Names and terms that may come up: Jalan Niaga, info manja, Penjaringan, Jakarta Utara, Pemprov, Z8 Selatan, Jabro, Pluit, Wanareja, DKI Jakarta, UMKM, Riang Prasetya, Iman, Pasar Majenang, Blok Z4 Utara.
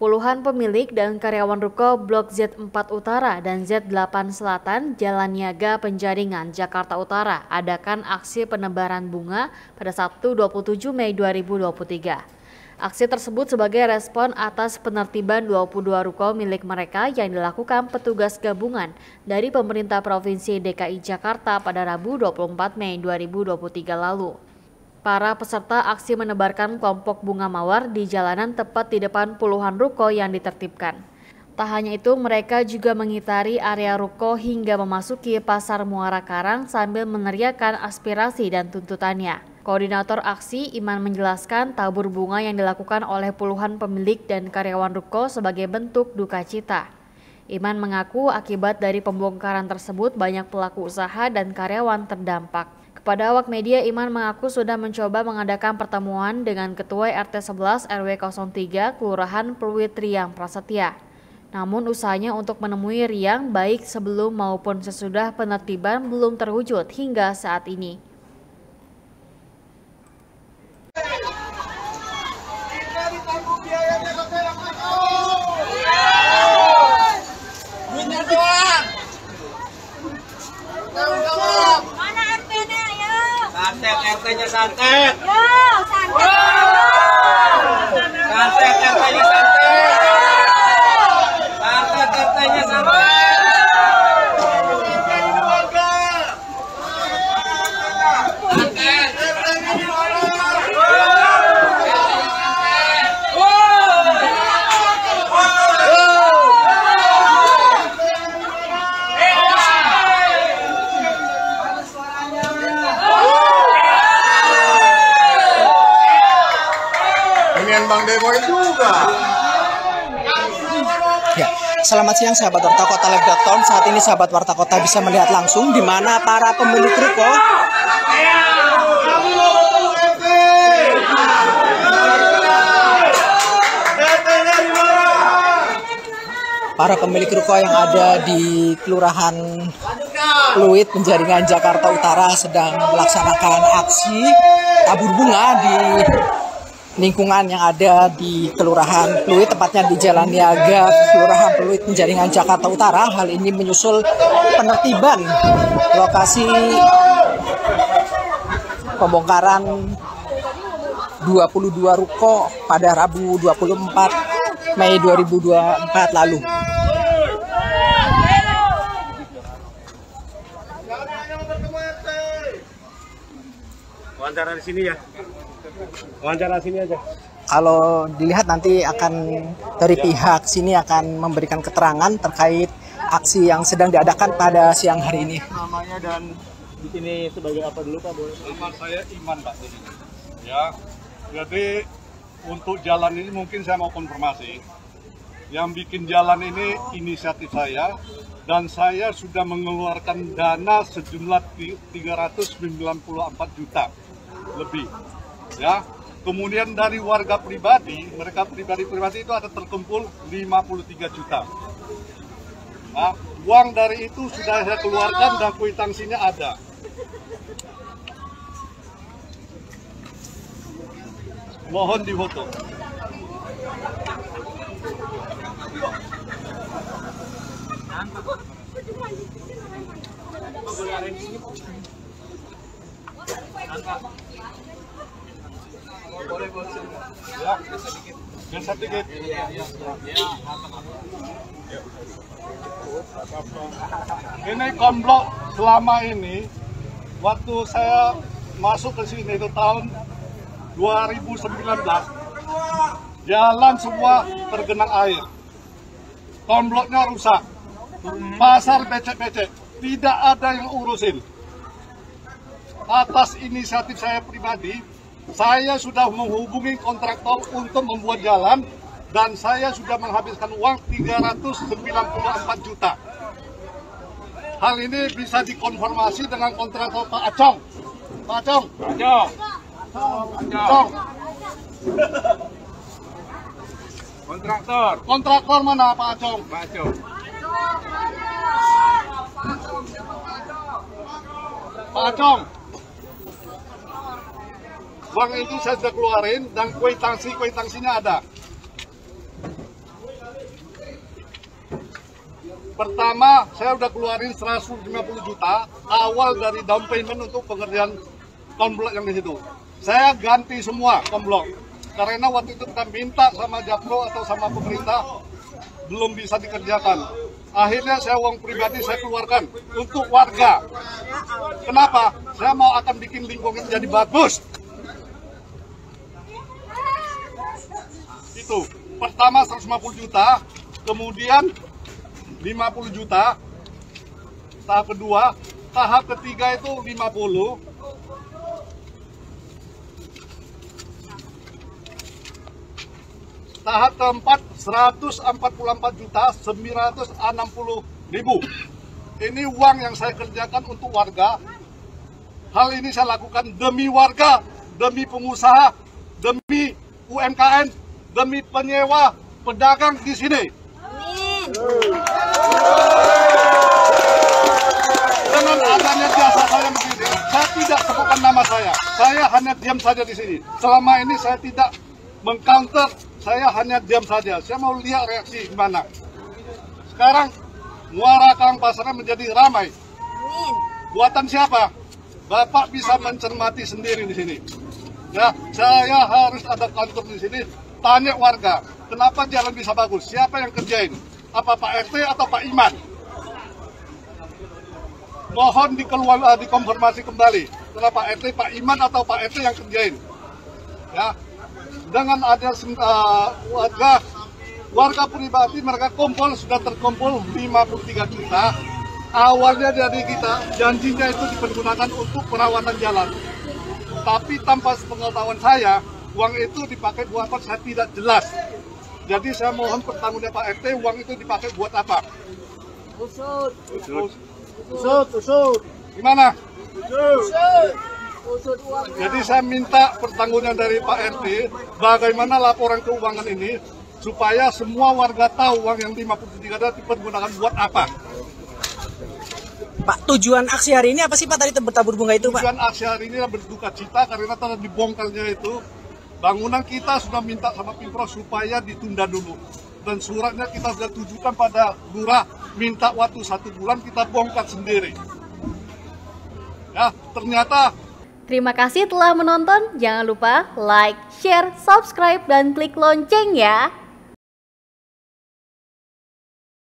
Puluhan pemilik dan karyawan ruko Blok Z4 Utara dan Z8 Selatan Jalan Niaga Penjaringan, Jakarta Utara adakan aksi penebaran bunga pada Sabtu 27 Mei 2023. Aksi tersebut sebagai respon atas penertiban 22 ruko milik mereka yang dilakukan petugas gabungan dari pemerintah Provinsi DKI Jakarta pada Rabu 24 Mei 2023 lalu. Para peserta aksi menebarkan kelompok bunga mawar di jalanan tepat di depan puluhan ruko yang ditertibkan. Tak hanya itu, mereka juga mengitari area ruko hingga memasuki pasar Muara Karang sambil meneriakan aspirasi dan tuntutannya. Koordinator aksi Iman menjelaskan tabur bunga yang dilakukan oleh puluhan pemilik dan karyawan ruko sebagai bentuk duka cita. Iman mengaku akibat dari pembongkaran tersebut banyak pelaku usaha dan karyawan terdampak. Kepada awak media, Iman mengaku sudah mencoba mengadakan pertemuan dengan Ketua RT 11 RW 03 Kelurahan Pluit Riang Prasetya. Namun usahanya untuk menemui Riang baik sebelum maupun sesudah penertiban belum terwujud hingga saat ini. RT-nya santet. Santet RT-nya santet. Santet RT-nya santet. Ya, selamat siang sahabat Warta Kota Live.com. Saat ini sahabat Warta Kota bisa melihat langsung di mana para pemilik ruko yang ada di Kelurahan Pluit Penjaringan Jakarta Utara sedang melaksanakan aksi tabur bunga di lingkungan yang ada di Kelurahan Pluit, tepatnya di Jalan Niaga, Kelurahan Pluit, Penjaringan, Jakarta Utara. Hal ini menyusul penertiban lokasi pembongkaran 22 ruko pada Rabu 24 Mei 2024 lalu. Wawancara di sini ya. Wawancara sini aja. Kalau dilihat nanti akan dari pihak sini akan memberikan keterangan terkait aksi yang sedang diadakan pada siang hari ini. Namanya dan di sini sebagai apa dulu Pak? Boleh. Nama saya Iman Pak. Ya. Jadi untuk jalan ini mungkin saya mau konfirmasi. Yang bikin jalan ini inisiatif saya dan saya sudah mengeluarkan dana sejumlah 394 juta lebih. Ya, kemudian dari warga pribadi, mereka pribadi itu ada terkumpul 53 juta. Nah, uang dari itu sudah saya keluarkan dan kuitansinya ada. Mohon difoto. Ya, sedikit. Ini komplok selama ini, waktu saya masuk ke sini itu tahun 2019, jalan semua tergenang air, komploknya rusak, pasar becek-becek, tidak ada yang urusin. Atas inisiatif saya pribadi, saya sudah menghubungi kontraktor untuk membuat jalan dan saya sudah menghabiskan uang 394 juta. Hal ini bisa dikonfirmasi dengan kontraktor Pak Acong. Pak Acong. Kontraktor. Kontraktor mana Pak Acong? Pak Acong. Pak Acong. Uang itu saya sudah keluarin dan kuitansinya ada. Pertama, saya udah keluarin 150 juta awal dari down payment untuk pengerjaan komplek yang di situ. Saya ganti semua komplek karena waktu itu kita minta sama Jabro atau sama pemerintah belum bisa dikerjakan. Akhirnya saya uang pribadi saya keluarkan untuk warga. Kenapa? Saya mau akan bikin lingkungan jadi bagus. Itu pertama 150 juta, kemudian 50 juta. Tahap kedua, tahap ketiga itu 50. Tahap keempat 144.960.000. Ini uang yang saya kerjakan untuk warga. Hal ini saya lakukan demi warga, demi pengusaha, demi UMKM, demi penyewa, pedagang di sini. Dengan adanya jasa saya begini, saya tidak sebutkan nama saya. Saya hanya diam saja di sini. Selama ini saya tidak mengcounter, saya hanya diam saja. Saya mau lihat reaksi gimana. Sekarang muara Karang Pasarnya menjadi ramai. Buatan siapa? Bapak bisa mencermati sendiri di sini. Ya, saya harus ada kantor di sini. Tanya warga, kenapa jalan bisa bagus? Siapa yang kerjain? Apa Pak RT atau Pak Iman? Mohon dikonfirmasi kembali. Kenapa Pak RT, Pak Iman atau Pak RT yang kerjain? Ya. Dengan ada warga pribadi, mereka kumpul, sudah terkumpul 53 juta. Awalnya dari kita, janjinya itu dipergunakan untuk perawatan jalan. Tapi tanpa sepengetahuan saya, uang itu dipakai buat apa, saya tidak jelas. Jadi saya mohon pertanggungjawab Pak RT, uang itu dipakai buat apa? Usut. Gimana? Usut. Jadi saya minta pertanggungan dari Pak RT bagaimana laporan keuangan ini supaya semua warga tahu uang yang 53 ada dipergunakan buat apa. Pak, tujuan aksi hari ini apa sih Pak, tadi bertabur bunga itu Pak? Tujuan aksi hari ini berduka cita karena telah dibongkarnya itu bangunan. Kita sudah minta sama Pemprov supaya ditunda dulu. Dan suratnya kita sudah tujukan pada lurah, minta waktu 1 bulan kita bongkar sendiri. Ya, ternyata. Terima kasih telah menonton, jangan lupa like, share, subscribe, dan klik lonceng ya!